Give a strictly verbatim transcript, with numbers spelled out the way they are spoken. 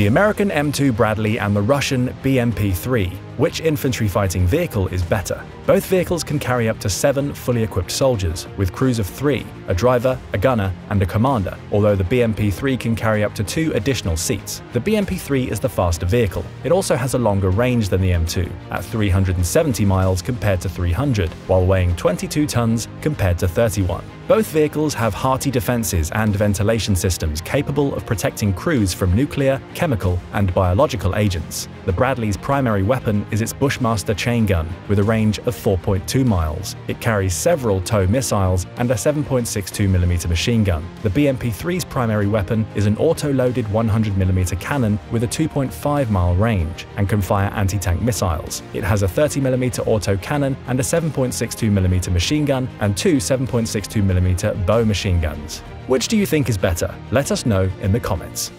The American M two Bradley and the Russian B M P three, which infantry fighting vehicle is better? Both vehicles can carry up to seven fully equipped soldiers, with crews of three, a driver, a gunner, and a commander, although the B M P three can carry up to two additional seats. The B M P three is the faster vehicle. It also has a longer range than the M two, at three hundred seventy miles compared to three hundred, while weighing twenty-two tons compared to thirty-one. Both vehicles have hearty defenses and ventilation systems capable of protecting crews from nuclear, chemical, and biological agents. The Bradley's primary weapon is its Bushmaster chain gun, with a range of four point two miles. It carries several TOW missiles and a seven point six two millimeter machine gun. The B M P three's primary weapon is an auto-loaded one hundred millimeter cannon with a two point five mile range and can fire anti-tank missiles. It has a thirty millimeter auto cannon and a seven point six two millimeter machine gun and two seven point six two millimeter bow machine guns. Which do you think is better? Let us know in the comments.